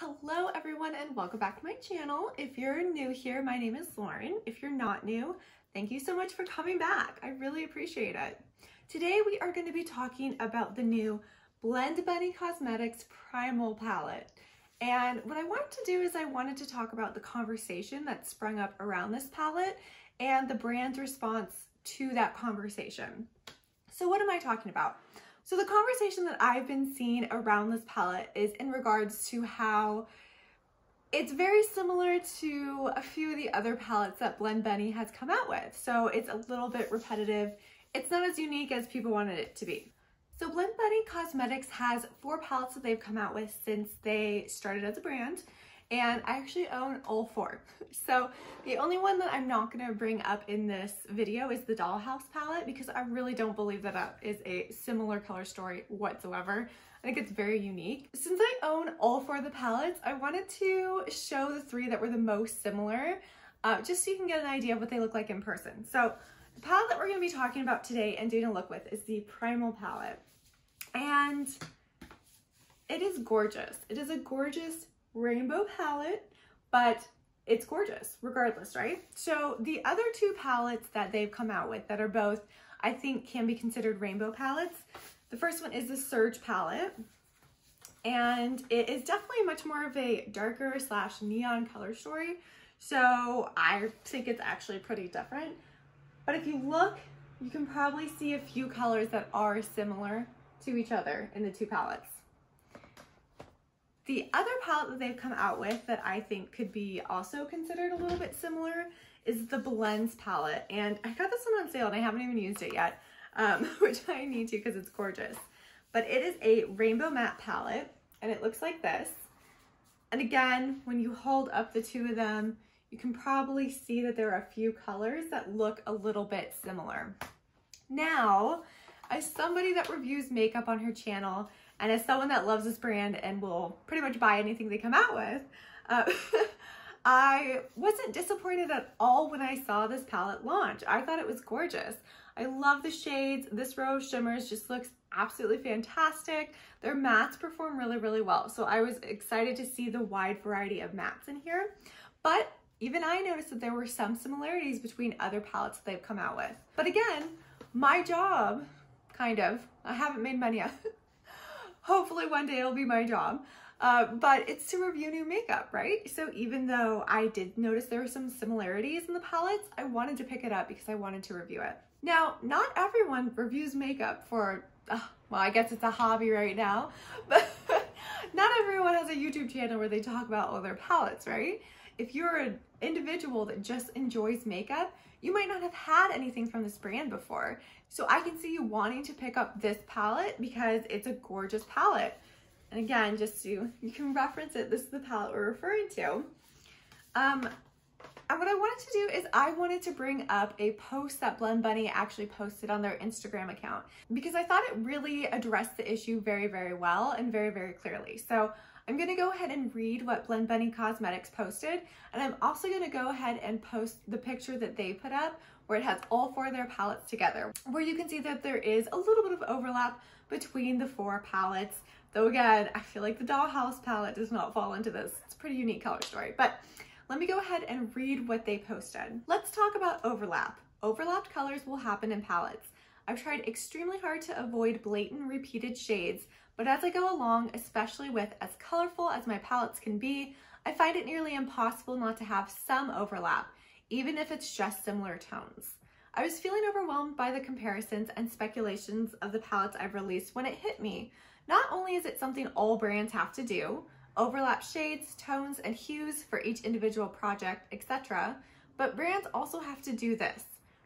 Hello everyone and welcome back to my channel. If you're new here, my name is Lauren. If you're not new, thank you so much for coming back. I really appreciate it. Today we are going to be talking about the new Blend Bunny Cosmetics Primal Palette. And what I wanted to do is I wanted to talk about the conversation that sprung up around this palette and the brand's response to that conversation. So what am I talking about? So the conversation that I've been seeing around this palette is in regards to how it's very similar to a few of the other palettes that Blend Bunny has come out with. So it's a little bit repetitive. It's not as unique as people wanted it to be. So Blend Bunny Cosmetics has 4 palettes that they've come out with since they started as a brand. And I actually own all 4. So the only one that I'm not going to bring up in this video is the Dollhouse palette, because I really don't believe that that is a similar color story whatsoever. I think it's very unique. Since I own all 4 of the palettes, I wanted to show the 3 that were the most similar, just so you can get an idea of what they look like in person. So the palette that we're going to be talking about today and doing a look with is the Primal palette. And it is gorgeous. It is a gorgeous rainbow palette, but it's gorgeous regardless, right? So the other 2 palettes that they've come out with that are both, I think, can be considered rainbow palettes. The first one is the Surge palette, and it is definitely much more of a darker slash neon color story. So I think it's actually pretty different, but if you look, you can probably see a few colors that are similar to each other in the 2 palettes. The other palette that they've come out with that I think could be also considered a little bit similar is the Blends palette. And I got this one on sale and I haven't even used it yet, which I need to because it's gorgeous. But it is a rainbow matte palette and it looks like this. And again, when you hold up the 2 of them, you can probably see that there are a few colors that look a little bit similar. Now, as somebody that reviews makeup on her channel, and as someone that loves this brand and will pretty much buy anything they come out with, I wasn't disappointed at all when I saw this palette launch. I thought it was gorgeous. I love the shades. This row of shimmers just looks absolutely fantastic. Their mattes perform really, really well. So I was excited to see the wide variety of mattes in here. But even I noticed that there were some similarities between other palettes that they've come out with. But again, my job, kind of, I haven't made money yet. Hopefully one day it'll be my job, but it's to review new makeup, right? So even though I did notice there were some similarities in the palettes, I wanted to pick it up because I wanted to review it. Now, not everyone reviews makeup for, well, I guess it's a hobby right now, but not everyone has a YouTube channel where they talk about all their palettes, right? If you're an individual that just enjoys makeup, you might not have had anything from this brand before. So I can see you wanting to pick up this palette because it's a gorgeous palette. And again, just so you can reference it, this is the palette we're referring to. And what I wanted to do is I wanted to bring up a post that Blend Bunny actually posted on their Instagram account, because I thought it really addressed the issue very, very well and very, very clearly. So I'm going to go ahead and read what Blend Bunny Cosmetics posted, and I'm also going to go ahead and post the picture that they put up where it has all 4 of their palettes together, where you can see that there is a little bit of overlap between the 4 palettes. Though again, I feel like the Dollhouse palette does not fall into this. It's a pretty unique color story, but let me go ahead and read what they posted. Let's talk about overlap. Overlapped colors will happen in palettes. I've tried extremely hard to avoid blatant repeated shades, but as I go along, especially with as colorful as my palettes can be, I find it nearly impossible not to have some overlap, even if it's just similar tones. I was feeling overwhelmed by the comparisons and speculations of the palettes I've released when it hit me. Not only is it something all brands have to do, overlap shades, tones, and hues for each individual project, etc., but brands also have to do this.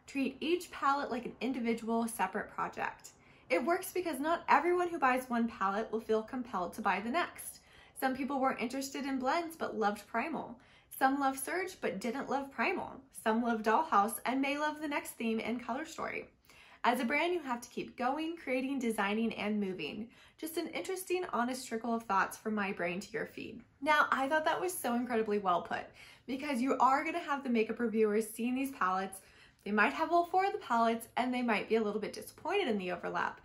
Treat each palette like an individual separate project. It works because not everyone who buys one palette will feel compelled to buy the next. Some people weren't interested in blends but loved Primal. Some love Surge but didn't love Primal. Some love Dollhouse and may love the next theme and color story. As a brand, you have to keep going, creating, designing, and moving. Just an interesting, honest trickle of thoughts from my brain to your feed. Now, I thought that was so incredibly well put, because you are going to have the makeup reviewers seeing these palettes. They might have all 4 of the palettes and they might be a little bit disappointed in the overlap,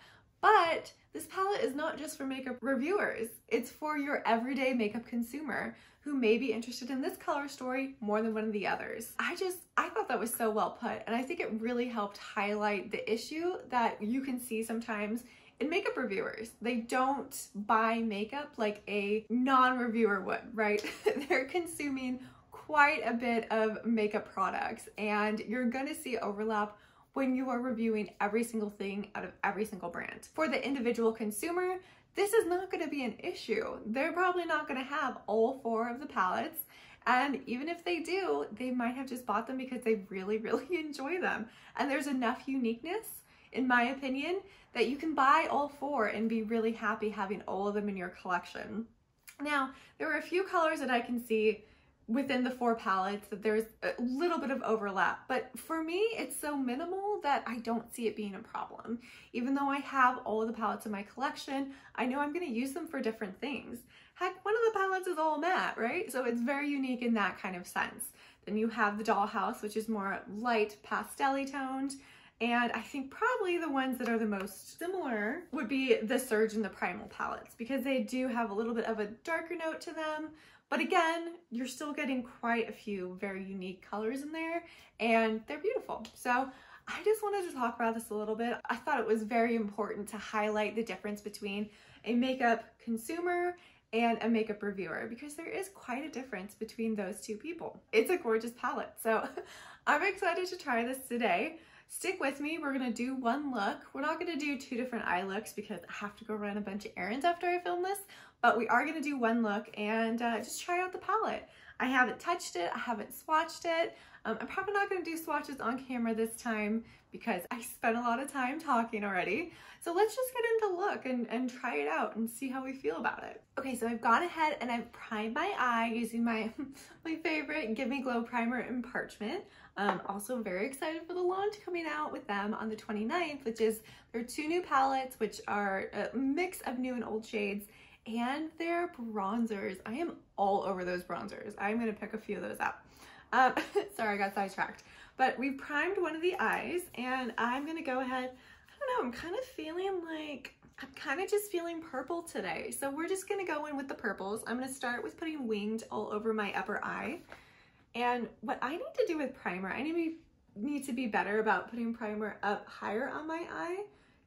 But this palette is not just for makeup reviewers, it's for your everyday makeup consumer who may be interested in this color story more than one of the others. I thought that was so well put, and I think it really helped highlight the issue that you can see sometimes in makeup reviewers. They don't buy makeup like a non-reviewer would, right? They're consuming quite a bit of makeup products, and you're gonna see overlap when you are reviewing every single thing out of every single brand. For the individual consumer, this is not gonna be an issue. They're probably not gonna have all four of the palettes, and even if they do, they might have just bought them because they really, really enjoy them. And there's enough uniqueness, in my opinion, that you can buy all four and be really happy having all of them in your collection. Now, there were a few colors that I can see within the four palettes that there's a little bit of overlap, but for me it's so minimal that I don't see it being a problem. Even though I have all of the palettes in my collection, I know I'm going to use them for different things. Heck, one of the palettes is all matte, right? So it's very unique in that kind of sense. Then you have the Dollhouse, which is more light pastel-y toned, and I think probably the ones that are the most similar would be the Surge and the Primal palettes, because they do have a little bit of a darker note to them. But again, you're still getting quite a few very unique colors in there, and they're beautiful. So I just wanted to talk about this a little bit. I thought it was very important to highlight the difference between a makeup consumer and a makeup reviewer, because there is quite a difference between those two people. It's a gorgeous palette, so I'm excited to try this today. Stick with me, we're gonna do one look. We're not gonna do two different eye looks because I have to go run a bunch of errands after I film this, but we are gonna do one look and just try out the palette. I haven't touched it, I haven't swatched it. I'm probably not gonna do swatches on camera this time because I spent a lot of time talking already. So let's just get into look and try it out and see how we feel about it. Okay, so I've gone ahead and I've primed my eye using my favorite Give Me Glow primer in Parchment. Also very excited for the launch coming out with them on the 29th, which is their two new palettes, which are a mix of new and old shades, and their bronzers. I am all over those bronzers. I'm gonna pick a few of those out. Sorry, I got sidetracked. But we've primed one of the eyes, and I'm gonna go ahead, I don't know, I'm kind of feeling like, I'm kind of just feeling purple today. So we're just gonna go in with the purples. I'm gonna start with putting Winged all over my upper eye. And what I need to do with primer, I need to be better about putting primer up higher on my eye.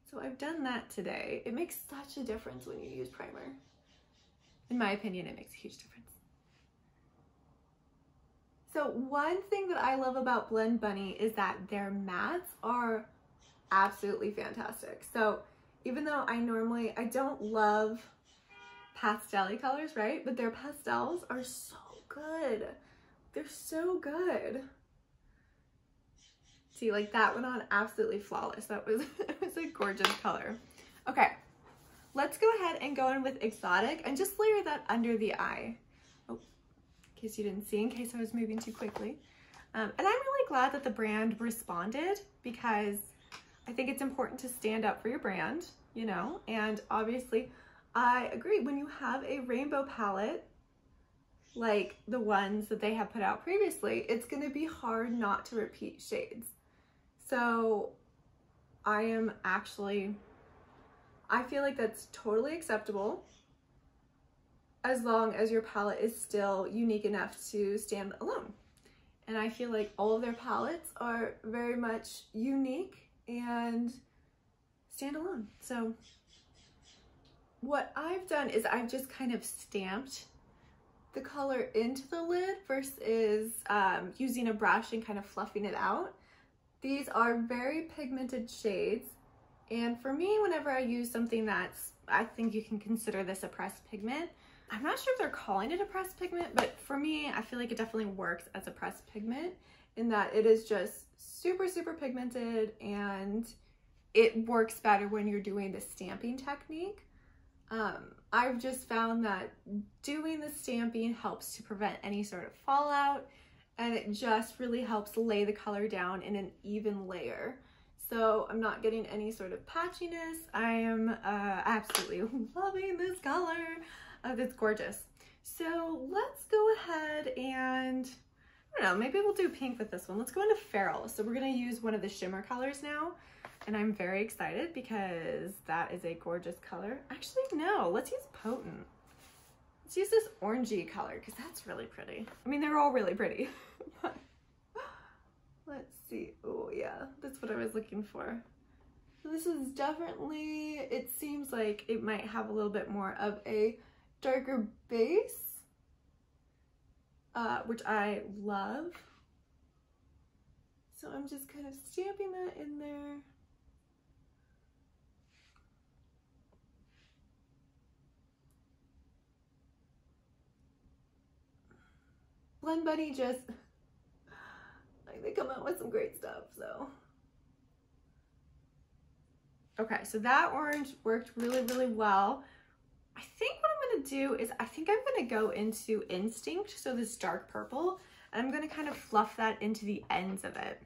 So I've done that today. It makes such a difference when you use primer. In my opinion, it makes a huge difference. So one thing that I love about Blend Bunny is that their mattes are absolutely fantastic. So even though I don't love pastel-y colors, right? But their pastels are so good. They're so good. See, like that went on absolutely flawless. That was, it was a gorgeous color. Okay, let's go ahead and go in with Exotic and just layer that under the eye. Oh, in case you didn't see, in case I was moving too quickly. And I'm really glad that the brand responded, because I think it's important to stand up for your brand, you know, and obviously I agree, when you have a rainbow palette like the ones that they have put out previously, it's going to be hard not to repeat shades. So I am actually, I feel like that's totally acceptable as long as your palette is still unique enough to stand alone. And I feel like all of their palettes are very much unique and stand alone. So what I've done is I've just kind of stamped the color into the lid versus using a brush and kind of fluffing it out. These are very pigmented shades, and for me, whenever I use something that's, I think you can consider this a pressed pigment, I'm not sure if they're calling it a pressed pigment, but for me, I feel like it definitely works as a pressed pigment in that it is just super, super pigmented, and it works better when you're doing the stamping technique. I've just found that doing the stamping helps to prevent any sort of fallout, and it just really helps lay the color down in an even layer. So I'm not getting any sort of patchiness. I am absolutely loving this color. It's gorgeous. So let's go ahead and, I don't know, maybe we'll do pink with this one. Let's go into Feral. So we're gonna use one of the shimmer colors now. and I'm very excited because that is a gorgeous color. Actually, no, let's use Potent. Let's use this orangey color because that's really pretty. I mean, they're all really pretty. But let's see. Oh yeah, that's what I was looking for. So this is definitely, it seems like it might have a little bit more of a darker base, which I love. So I'm just kind of stamping that in there. Blend Bunny just, like, they come out with some great stuff, so. Okay, so that orange worked really, really well. I think what I'm gonna do is, I think I'm gonna go into Instinct, so this dark purple, and I'm gonna kind of fluff that into the ends of it.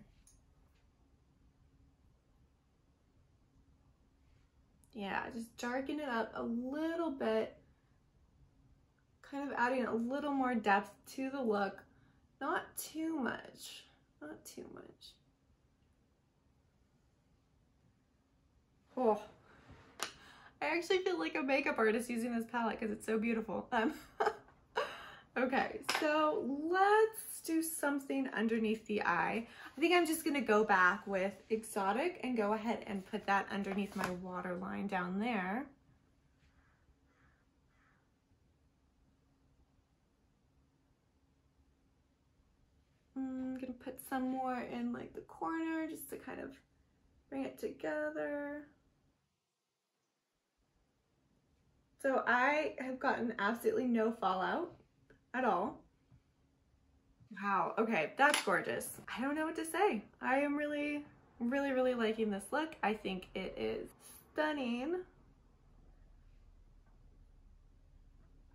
Yeah, just darken it up a little bit, kind of adding a little more depth to the look. Not too much, not too much. Oh, I actually feel like a makeup artist using this palette because it's so beautiful. Okay, so let's do something underneath the eye. I think I'm just gonna go back with Exotic and go ahead and put that underneath my waterline down there. I'm gonna put some more in like the corner just to kind of bring it together. So I have gotten absolutely no fallout at all. Wow, okay, that's gorgeous. I don't know what to say. I am really, really, really liking this look. I think it is stunning.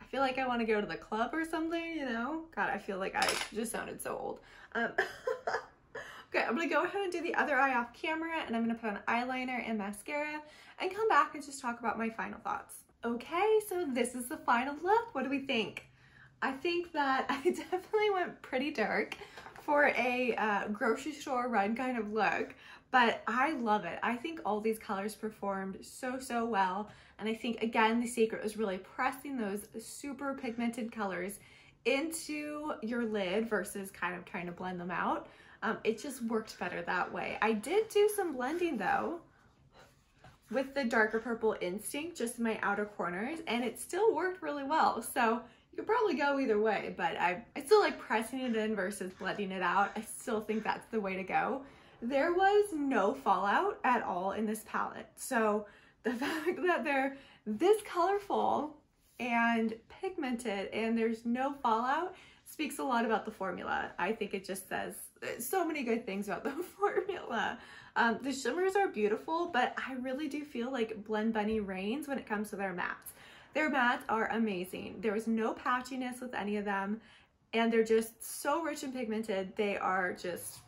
I feel like I want to go to the club or something, you know? God, I feel like I just sounded so old. Okay, I'm gonna go ahead and do the other eye off camera, and I'm gonna put on eyeliner and mascara and come back and just talk about my final thoughts. Okay, so this is the final look. What do we think? I think that I definitely went pretty dark for a grocery store run kind of look, but I love it. I think all these colors performed so, so well. And I think, again, the secret was really pressing those super pigmented colors into your lid versus kind of trying to blend them out. It just worked better that way. I did do some blending though with the darker purple Instinct, just in my outer corners, and it still worked really well. So you could probably go either way, but I still like pressing it in versus blending it out. I still think that's the way to go. There was no fallout at all in this palette. So the fact that they're this colorful and pigmented and there's no fallout speaks a lot about the formula. I think it just says so many good things about the formula. The shimmers are beautiful, but I really do feel like Blend Bunny reigns when it comes to their mattes. Their mattes are amazing. There was no patchiness with any of them, and they're just so rich and pigmented. They are just,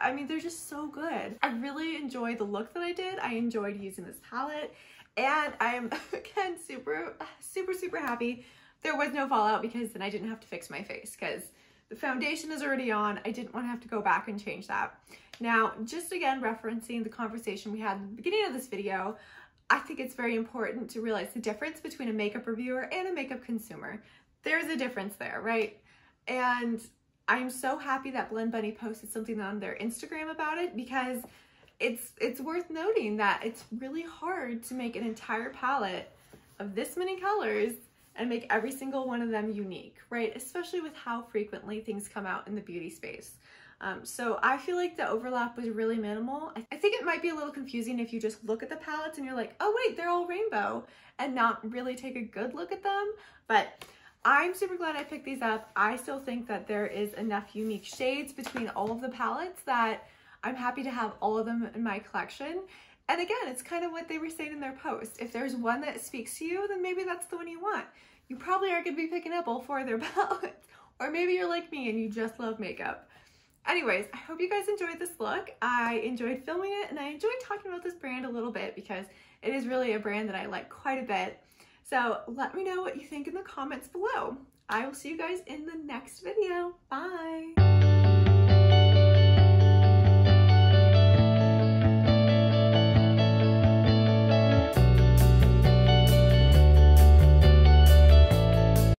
I mean, they're just so good. I really enjoyed the look that I did. I enjoyed using this palette, and I am, again, super, super, super happy. There was no fallout because then I didn't have to fix my face because the foundation is already on. I didn't want to have to go back and change that. Now, just again referencing the conversation we had at the beginning of this video, I think it's very important to realize the difference between a makeup reviewer and a makeup consumer. There's a difference there, right? And I'm so happy that Blend Bunny posted something on their Instagram about it because it's worth noting that it's really hard to make an entire palette of this many colors and make every single one of them unique, right? Especially with how frequently things come out in the beauty space. So I feel like the overlap was really minimal. I think it might be a little confusing if you just look at the palettes and you're like, oh wait, they're all rainbow, and not really take a good look at them. But I'm super glad I picked these up. I still think that there is enough unique shades between all of the palettes that I'm happy to have all of them in my collection. And again, it's kind of what they were saying in their post. If there's one that speaks to you, then maybe that's the one you want. You probably aren't going to be picking up all four of their palettes. Or maybe you're like me and you just love makeup. Anyways, I hope you guys enjoyed this look. I enjoyed filming it, and I enjoyed talking about this brand a little bit because it is really a brand that I like quite a bit. So let me know what you think in the comments below. I will see you guys in the next video. Bye!